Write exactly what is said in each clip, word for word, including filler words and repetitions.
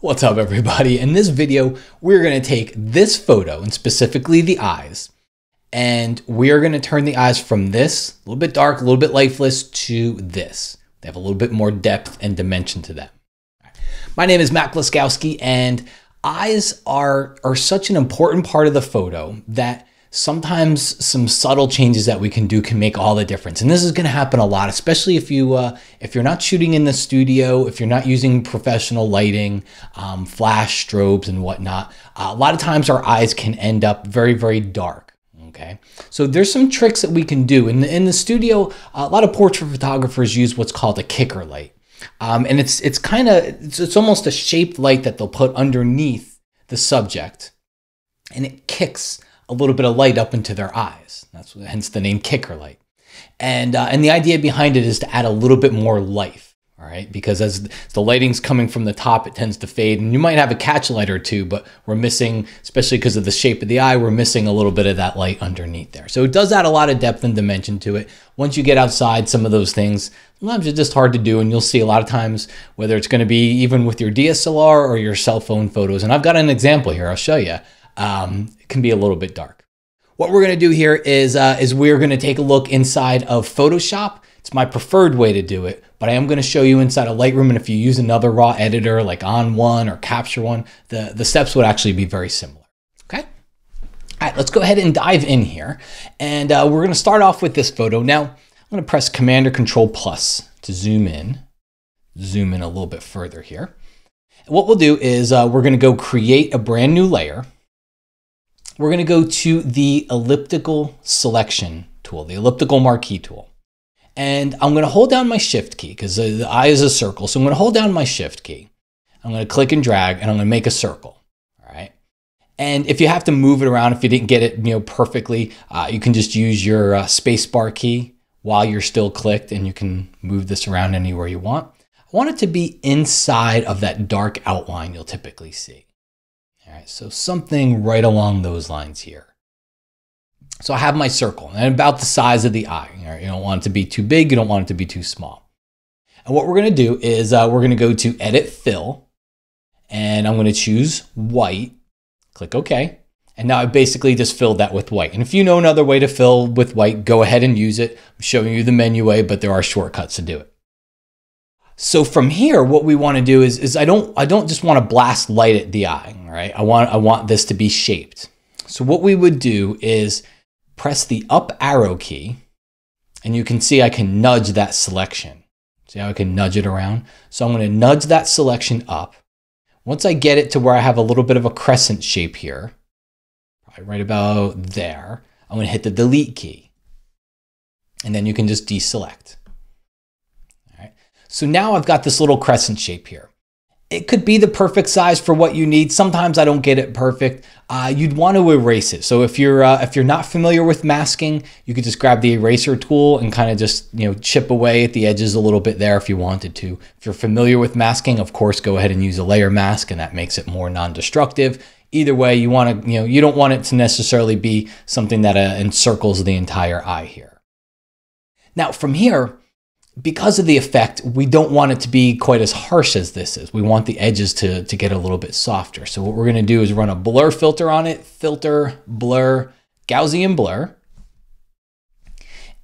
What's up, everybody? In this video, we're going to take this photo and specifically the eyes, and we're going to turn the eyes from this a little bit dark, a little bit lifeless to this. They have a little bit more depth and dimension to them. My name is Matt Kloskowski, and eyes are, are such an important part of the photo that sometimes some subtle changes that we can do can make all the difference. And this is going to happen a lot, especially if you uh, if you're not shooting in the studio, if you're not using professional lighting, um, flash strobes and whatnot. Uh, a lot of times our eyes can end up very, very dark. Okay, so there's some tricks that we can do. In the, in the studio, a lot of portrait photographers use what's called a kicker light. Um, and it's, it's kind of, it's, it's almost a shaped light that they'll put underneath the subject. And it kicks a little bit of light up into their eyes. That's what, hence the name kicker light. And, uh, and the idea behind it is to add a little bit more life. All right, because as the lighting's coming from the top, it tends to fade, and you might have a catch light or two, but we're missing, especially because of the shape of the eye, we're missing a little bit of that light underneath there. So it does add a lot of depth and dimension to it. Once you get outside some of those things, sometimes it's just hard to do, and you'll see a lot of times, whether it's gonna be even with your D S L R or your cell phone photos, and I've got an example here, I'll show you, um, it can be a little bit dark. What we're gonna do here is, uh, is we're gonna take a look inside of Photoshop. It's my preferred way to do it, but I am going to show you inside of Lightroom, and if you use another raw editor like On one or Capture One, the, the steps would actually be very similar, okay? All right, let's go ahead and dive in here, and uh, we're going to start off with this photo. Now, I'm going to press Command or Control plus to zoom in, zoom in a little bit further here. And what we'll do is uh, we're going to go create a brand new layer. We're going to go to the elliptical selection tool, the elliptical marquee tool. And I'm going to hold down my shift key because the eye is a circle. So I'm going to hold down my shift key. I'm going to click and drag, and I'm going to make a circle. All right. And if you have to move it around, if you didn't get it, you know, perfectly, uh, you can just use your uh, space bar key while you're still clicked, and you can move this around anywhere you want. I want it to be inside of that dark outline you'll typically see. All right. So something right along those lines here. So I have my circle, and about the size of the eye. You don't want it to be too big. You don't want it to be too small. And what we're going to do is uh, we're going to go to Edit Fill, and I'm going to choose white, click OK. And now I basically just filled that with white. And if you know another way to fill with white, go ahead and use it. I'm showing you the menu way, but there are shortcuts to do it. So from here, what we want to do is, is I don't, I don't just want to blast light at the eye, all right? I want, I want this to be shaped. So what we would do is press the up arrow key, and you can see I can nudge that selection. See how I can nudge it around? So I'm going to nudge that selection up. Once I get it to where I have a little bit of a crescent shape here, probably right about there, I'm going to hit the delete key. And then you can just deselect. All right. So now I've got this little crescent shape here. It could be the perfect size for what you need. Sometimes I don't get it perfect. Uh, you'd want to erase it. So if you're uh, if you're not familiar with masking, you could just grab the eraser tool and kind of just, you know, chip away at the edges a little bit there if you wanted to. If you're familiar with masking, of course, go ahead and use a layer mask, and that makes it more non-destructive. Either way, you want to, you know, you don't want it to necessarily be something that uh, encircles the entire eye here. Now from here, because of the effect, we don't want it to be quite as harsh as this is. We want the edges to, to get a little bit softer. So what we're going to do is run a blur filter on it, filter, blur, Gaussian blur.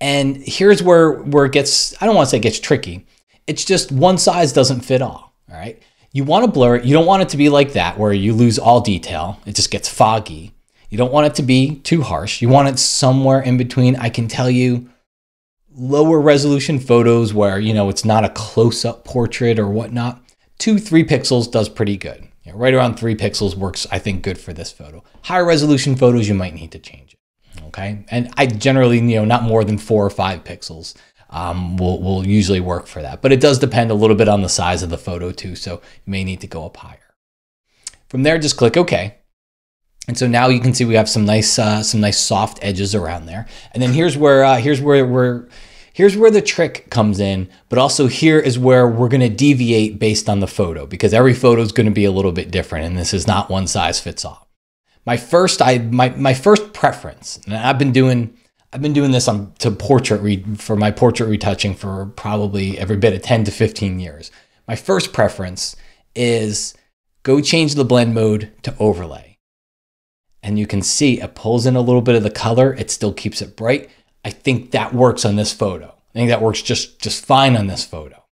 And here's where, where it gets, I don't want to say it gets tricky. It's just one size doesn't fit all, all right? You want to blur it. You don't want it to be like that where you lose all detail. It just gets foggy. You don't want it to be too harsh. You want it somewhere in between. I can tell you, lower resolution photos where, you know, it's not a close-up portrait or whatnot, two, three pixels does pretty good. You know, right around three pixels works, I think, good for this photo. Higher resolution photos, you might need to change it, okay? And I generally, you know, not more than four or five pixels um, will, will usually work for that. But it does depend a little bit on the size of the photo too, so you may need to go up higher. From there, just click OK. And so now you can see we have some nice, uh, some nice soft edges around there. And then here's where, uh, here's where we're, here's where the trick comes in. But also here is where we're going to deviate based on the photo, because every photo is going to be a little bit different, and this is not one size fits all. My first, I my my first preference, and I've been doing, I've been doing this on to portrait re, for my portrait retouching for probably every bit of ten to fifteen years. My first preference is go change the blend mode to overlay. And you can see it pulls in a little bit of the color. It still keeps it bright. I think that works on this photo. I think that works just, just fine on this photo.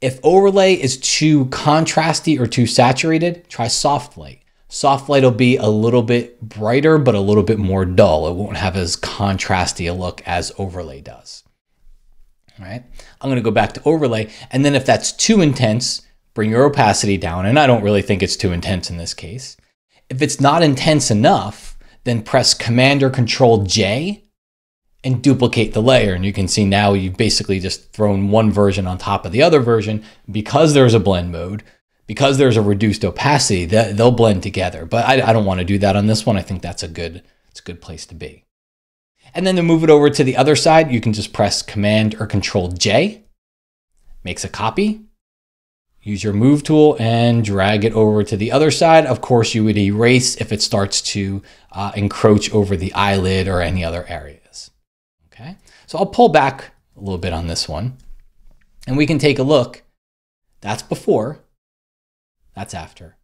If overlay is too contrasty or too saturated, try soft light. Soft light will be a little bit brighter, but a little bit more dull. It won't have as contrasty a look as overlay does. All right, I'm gonna go back to overlay. And then if that's too intense, bring your opacity down. And I don't really think it's too intense in this case. If it's not intense enough, then press Command or Control J and duplicate the layer. And you can see now you've basically just thrown one version on top of the other version because there's a blend mode. Because there's a reduced opacity, they'll blend together. But I, I don't want to do that on this one. I think that's a good, it's a good place to be. And then to move it over to the other side, you can just press Command or Control J, makes a copy, use your move tool and drag it over to the other side. Of course, you would erase if it starts to uh, encroach over the eyelid or any other areas. Okay, so I'll pull back a little bit on this one and we can take a look. That's before. That's after.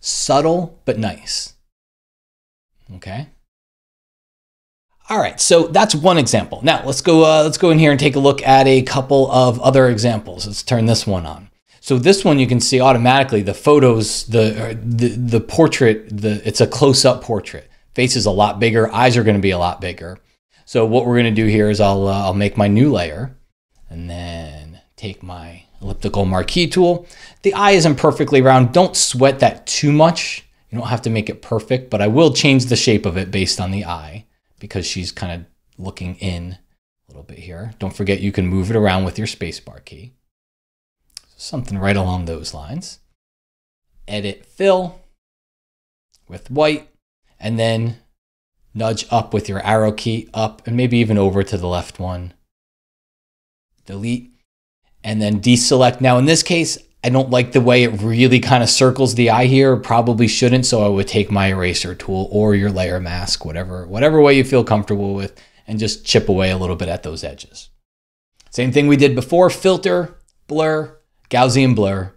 Subtle, but nice. Okay. All right, so that's one example. Now let's go, uh, let's go in here and take a look at a couple of other examples. Let's turn this one on. So this one you can see automatically the photos, the, the, the portrait, the, it's a close-up portrait. Face is a lot bigger, eyes are gonna be a lot bigger. So what we're gonna do here is I'll, uh, I'll make my new layer and then take my elliptical marquee tool. The eye isn't perfectly round. Don't sweat that too much. You don't have to make it perfect, but I will change the shape of it based on the eye because she's kind of looking in a little bit here. Don't forget you can move it around with your spacebar key. Something right along those lines. Edit fill with white and then nudge up with your arrow key up and maybe even over to the left one. Delete. And then deselect. Now in this case, I don't like the way it really kind of circles the eye here, probably shouldn't. So I would take my eraser tool or your layer mask, whatever, whatever way you feel comfortable with, and just chip away a little bit at those edges. Same thing we did before, filter, blur, Gaussian blur.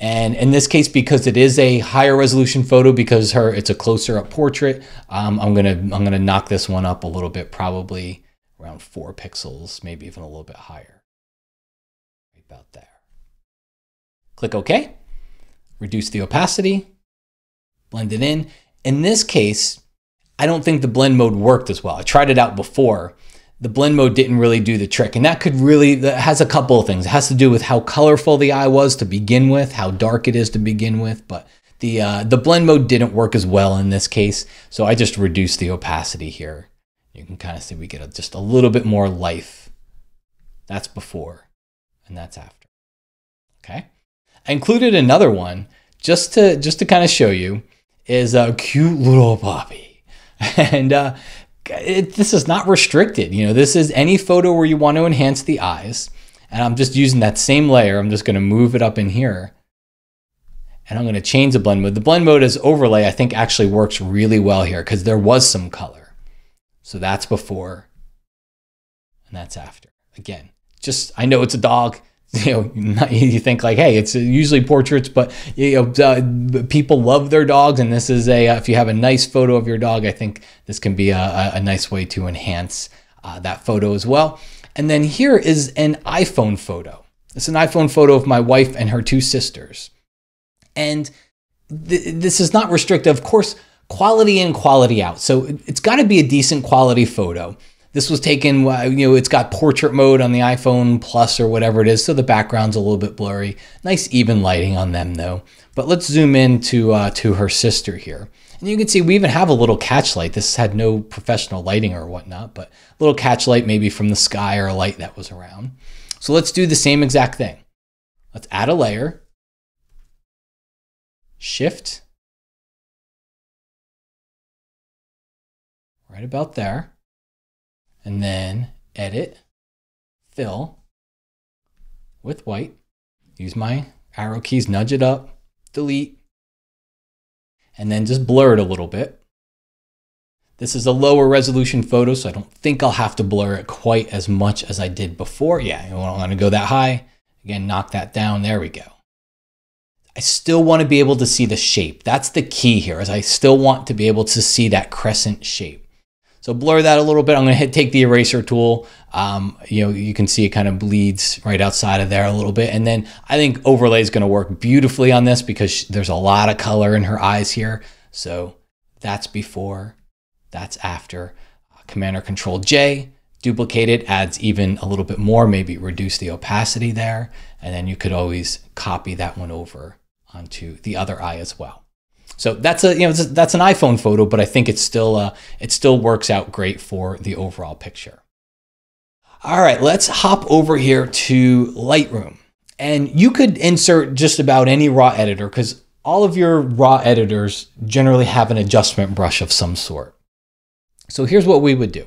And in this case, because it is a higher resolution photo, because her it's a closer up portrait, um, I'm gonna, I'm gonna knock this one up a little bit, probably around four pixels, maybe even a little bit higher. About there. Click OK, reduce the opacity, blend it in. In this case, I don't think the blend mode worked as well. I tried it out before. The blend mode didn't really do the trick. And that could really, that has a couple of things. It has to do with how colorful the eye was to begin with, how dark it is to begin with, but the, uh, the blend mode didn't work as well in this case. So I just reduced the opacity here. You can kind of see we get a, just a little bit more life. That's before. And that's after. Okay. I included another one just to, just to kind of show you is a cute little puppy. And uh, it, this is not restricted. You know, this is any photo where you want to enhance the eyes. And I'm just using that same layer. I'm just going to move it up in here and I'm going to change the blend mode. The blend mode as overlay, I think actually works really well here because there was some color. So that's before and that's after again. Just, I know it's a dog, you know, not, you think like, hey, it's usually portraits, but you know, uh, people love their dogs. And this is a, uh, if you have a nice photo of your dog, I think this can be a, a nice way to enhance uh, that photo as well. And then here is an iPhone photo. It's an iPhone photo of my wife and her two sisters. And th this is not restrictive, of course, quality in, quality out. So it's gotta be a decent quality photo. This was taken, you know, it's got portrait mode on the iPhone Plus or whatever it is. So the background's a little bit blurry. Nice even lighting on them though. But let's zoom in to, uh, to her sister here. And you can see we even have a little catch light. This had no professional lighting or whatnot, but a little catch light maybe from the sky or a light that was around. So let's do the same exact thing. Let's add a layer. Shift. Right about there. And then edit, fill with white, use my arrow keys, nudge it up, delete, and then just blur it a little bit. This is a lower resolution photo, so I don't think I'll have to blur it quite as much as I did before. Yeah, I don't want to go that high. Again, knock that down. There we go. I still want to be able to see the shape. That's the key here, is I still want to be able to see that crescent shape. So blur that a little bit. I'm going to hit, take the eraser tool. Um, you know, you can see it kind of bleeds right outside of there a little bit. And then I think overlay is going to work beautifully on this because there's a lot of color in her eyes here. So that's before, that's after. Uh, Command or Control J, duplicate it, adds even a little bit more, maybe reduce the opacity there. And then you could always copy that one over onto the other eye as well. So that's a, you know, that's an iPhone photo, but I think it's still, uh, it still works out great for the overall picture. All right, let's hop over here to Lightroom. And you could insert just about any raw editor because all of your raw editors generally have an adjustment brush of some sort. So here's what we would do.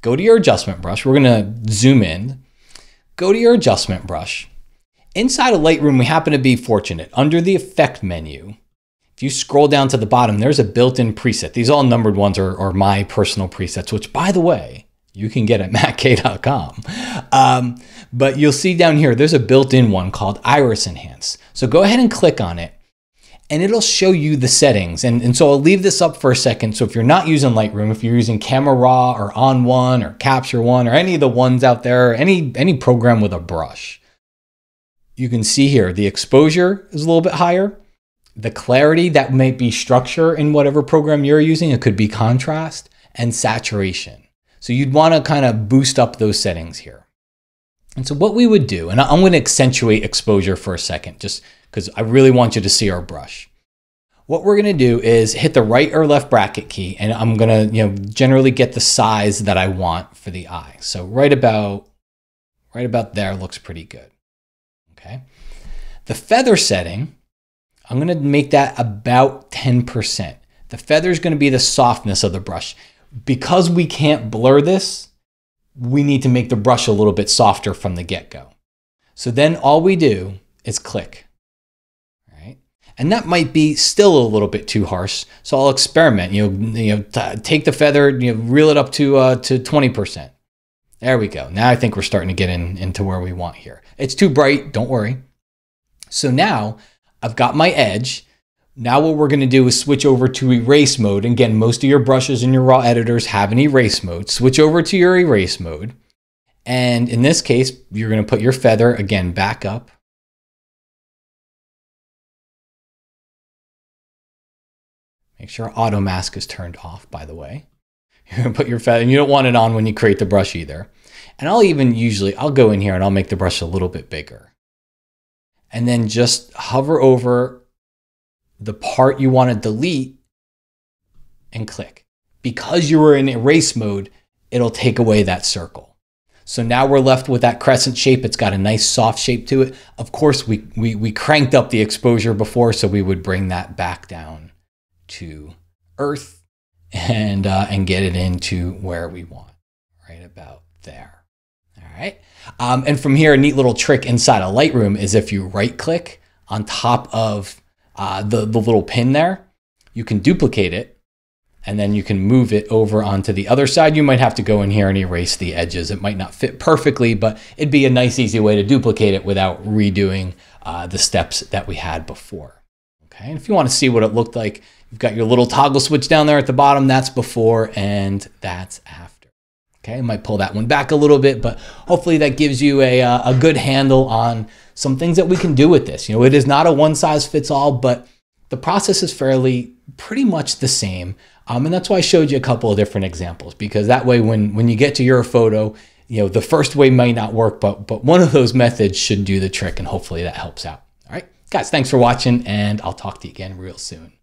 Go to your adjustment brush. We're gonna zoom in, go to your adjustment brush. Inside of Lightroom, we happen to be fortunate. Under the effect menu, if you scroll down to the bottom, there's a built-in preset. These all numbered ones are, are my personal presets, which by the way, you can get at matt k dot com. Um, but you'll see down here, there's a built-in one called Iris Enhance. So go ahead and click on it and it'll show you the settings. And, and so I'll leave this up for a second. So if you're not using Lightroom, if you're using Camera Raw or On one or Capture One or any of the ones out there, any, any program with a brush, you can see here, the exposure is a little bit higher. The clarity, that might be structure in whatever program you're using. It could be contrast and saturation. So you'd want to kind of boost up those settings here. And so what we would do, and I'm going to accentuate exposure for a second, just because I really want you to see our brush. What we're going to do is hit the right or left bracket key, and I'm going to, you know, generally get the size that I want for the eye. So right about, right about there looks pretty good. Okay. The feather setting, I'm going to make that about ten percent. The feather is going to be the softness of the brush. Because we can't blur this, we need to make the brush a little bit softer from the get-go. So then all we do is click. All right? And that might be still a little bit too harsh. So I'll experiment. You know, you know, take the feather, you know, reel it up to uh, to twenty percent. There we go. Now I think we're starting to get in, into where we want here. It's too bright, don't worry. So now I've got my edge. Now what we're gonna do is switch over to erase mode. Again, most of your brushes and your raw editors have an erase mode. Switch over to your erase mode. And in this case, you're gonna put your feather again back up. Make sure auto mask is turned off, by the way. You're gonna put your feather, and you don't want it on when you create the brush either. And I'll even usually, I'll go in here and I'll make the brush a little bit bigger. And then just hover over the part you wanna delete and click. Because you were in erase mode, it'll take away that circle. So now we're left with that crescent shape. It's got a nice soft shape to it. Of course, we, we, we cranked up the exposure before, so we would bring that back down to earth. And, uh, and get it into where we want, right about there. All right. Um, and from here, a neat little trick inside of Lightroom is if you right click on top of uh, the, the little pin there, you can duplicate it and then you can move it over onto the other side. You might have to go in here and erase the edges. It might not fit perfectly, but it'd be a nice, easy way to duplicate it without redoing uh, the steps that we had before. Okay, and if you want to see what it looked like, you've got your little toggle switch down there at the bottom. That's before and that's after. Okay, I might pull that one back a little bit, but hopefully that gives you a, a good handle on some things that we can do with this. You know, it is not a one size fits all, but the process is fairly pretty much the same. Um, and that's why I showed you a couple of different examples, because that way when, when you get to your photo, you know, the first way might not work, but, but one of those methods should do the trick, and hopefully that helps out. Guys, thanks for watching, and I'll talk to you again real soon.